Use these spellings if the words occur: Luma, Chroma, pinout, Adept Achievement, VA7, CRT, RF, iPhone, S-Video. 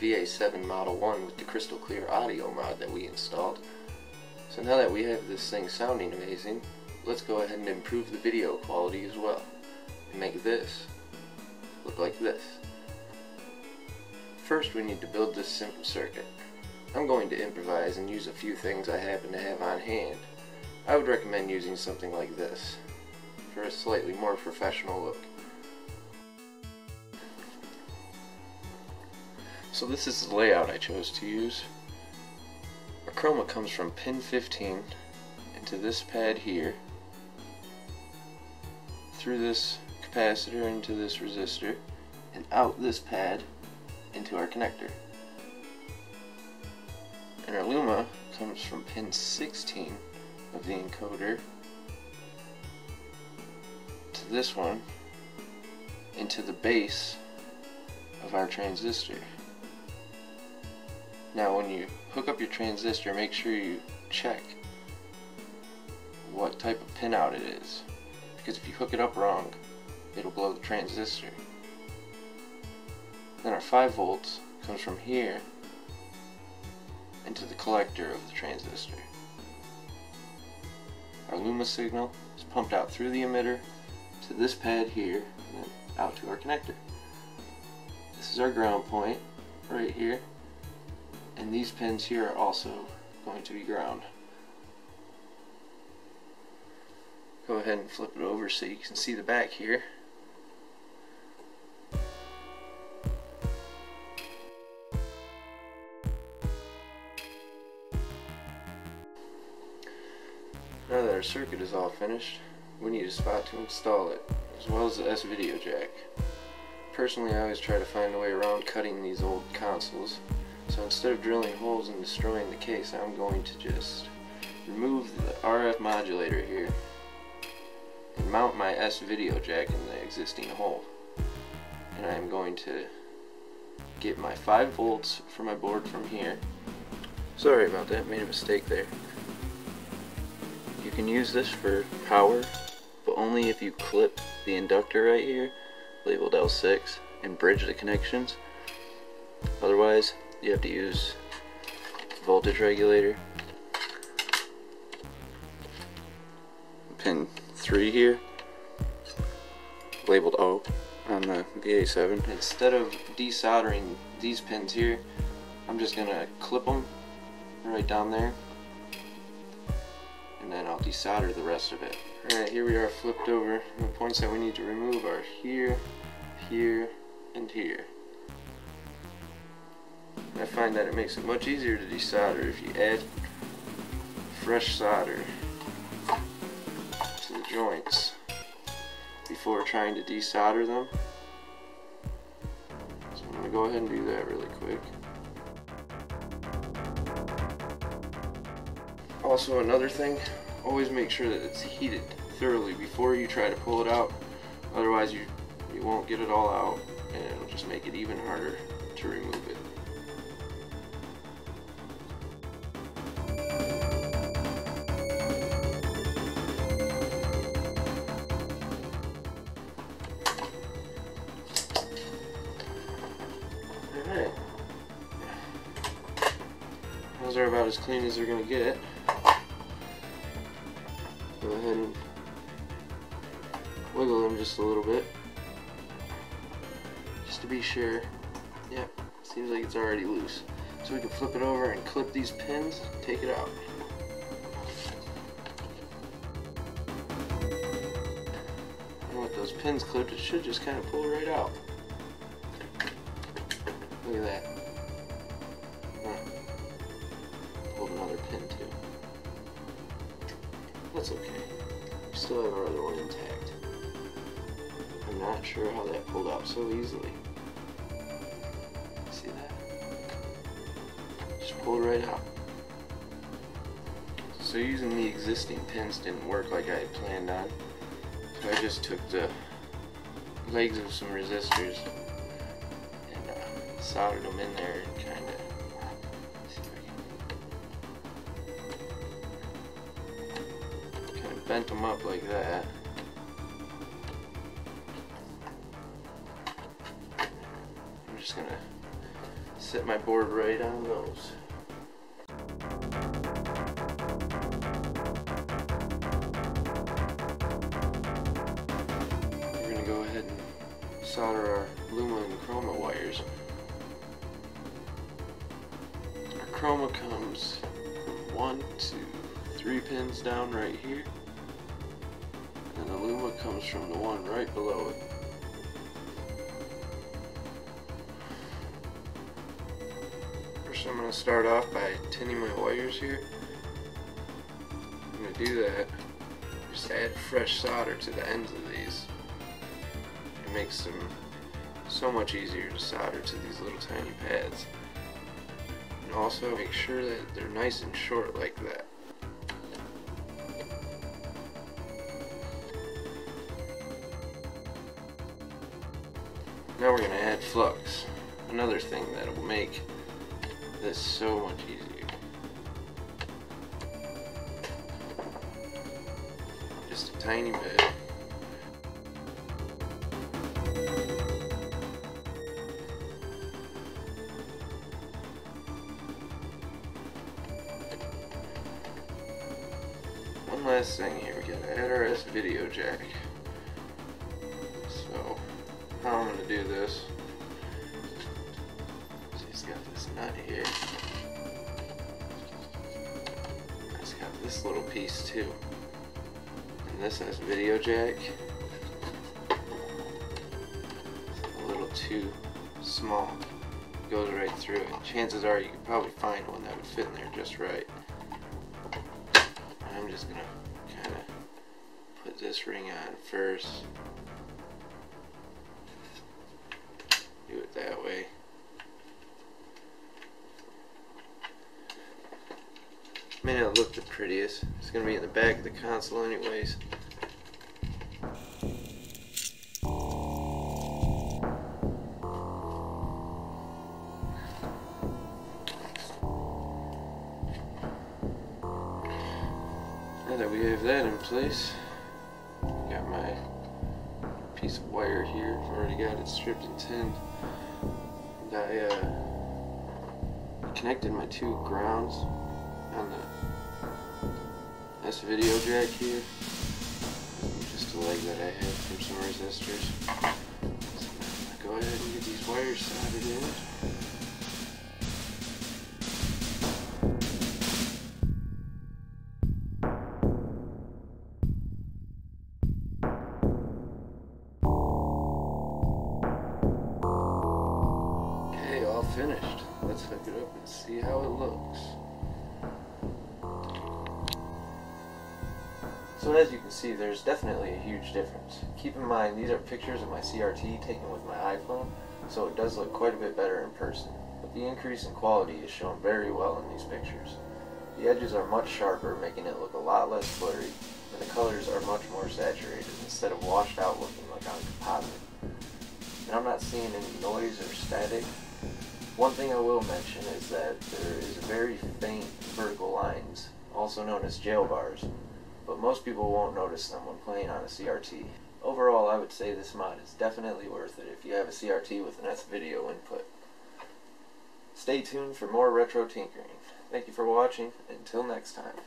VA7 Model 1 with the crystal clear audio mod that we installed. So now that we have this thing sounding amazing, let's go ahead and improve the video quality as well and make this look like this. First, we need to build this simple circuit. I'm going to improvise and use a few things I happen to have on hand. I would recommend using something like this for a slightly more professional look. So this is the layout I chose to use. Our chroma comes from pin 15 into this pad here, through this capacitor into this resistor, and out this pad into our connector. And our luma comes from pin 16 of the encoder to this one, into the base of our transistor. Now when you hook up your transistor, make sure you check what type of pinout it is, because if you hook it up wrong, it'll blow the transistor. Then our 5 volts comes from here into the collector of the transistor. Our luma signal is pumped out through the emitter to this pad here and then out to our connector. This is our ground point right here, and these pins here are also going to be ground. Go ahead and flip it over so you can see the back here. Now that our circuit is all finished, we need a spot to install it, as well as the S-Video jack. Personally, I always try to find a way around cutting these old consoles, so instead of drilling holes and destroying the case, I'm going to just remove the RF modulator here and mount my S-Video jack in the existing hole. And I'm going to get my 5 volts for my board from here. Sorry about that, made a mistake there. You can use this for power, but only if you clip the inductor right here, labeled L6, and bridge the connections. Otherwise, you have to use voltage regulator. Pin 3 here, labeled O on the VA7. Instead of desoldering these pins here, I'm just going to clip them right down there, and then I'll desolder the rest of it. Alright, here we are flipped over. The points that we need to remove are here, here, and here. And I find that it makes it much easier to desolder if you add fresh solder to the joints before trying to desolder them. So I'm going to go ahead and do that really quick. Also, another thing, always make sure that it's heated thoroughly before you try to pull it out, otherwise you won't get it all out and it'll just make it even harder to remove it. Alright, those are about as clean as they're going to get. Go ahead and wiggle them just a little bit, just to be sure. Yep, seems like it's already loose. So we can flip it over and clip these pins, take it out. And with those pins clipped, it should just kind of pull right out. Look at that. Pulled another pin too. That's okay. We still have our other one intact. I'm not sure how that pulled out so easily. See that? Just pulled right out. So using the existing pins didn't work like I had planned on. So I just took the legs of some resistors and soldered them in there and kind of. Bent them up like that. I'm just going to set my board right on those. We're going to go ahead and solder our Luma and Chroma wires. Our Chroma comes 1, 2, 3 pins down right here, and the Luma comes from the one right below it. First I'm going to start off by tinning my wires here. I'm going to do that, just add fresh solder to the ends of these. It makes them so much easier to solder to these little tiny pads. And also make sure that they're nice and short like that. Now we're going to add flux, another thing that will make this so much easier. Just a tiny bit. One last thing here, we gotta add our S-Video jack. So, how I'm gonna do this. Got this nut here. It's got this little piece too. And this has video jack. It's a little too small. It goes right through it. Chances are you could probably find one that would fit in there just right. I'm just gonna kinda put this ring on first. Do it that way. May not look the prettiest. It's going to be in the back of the console anyways. Now that we have that in place, got my piece of wire here. I've already got it stripped and tinned. And I connected my two grounds on the S-Video jack here, just a leg that I had from some resistors. So I'm gonna go ahead and get these wires soldered in. Okay, all finished. Let's hook it up and see how it looks. So as you can see, there's definitely a huge difference. Keep in mind, these are pictures of my CRT taken with my iPhone, so it does look quite a bit better in person, but the increase in quality is shown very well in these pictures. The edges are much sharper, making it look a lot less blurry, and the colors are much more saturated instead of washed out looking like on composite. And I'm not seeing any noise or static. One thing I will mention is that there is very faint vertical lines, also known as jail bars, but most people won't notice them when playing on a CRT. Overall, I would say this mod is definitely worth it if you have a CRT with an S-Video input. Stay tuned for more retro tinkering. Thank you for watching, and until next time.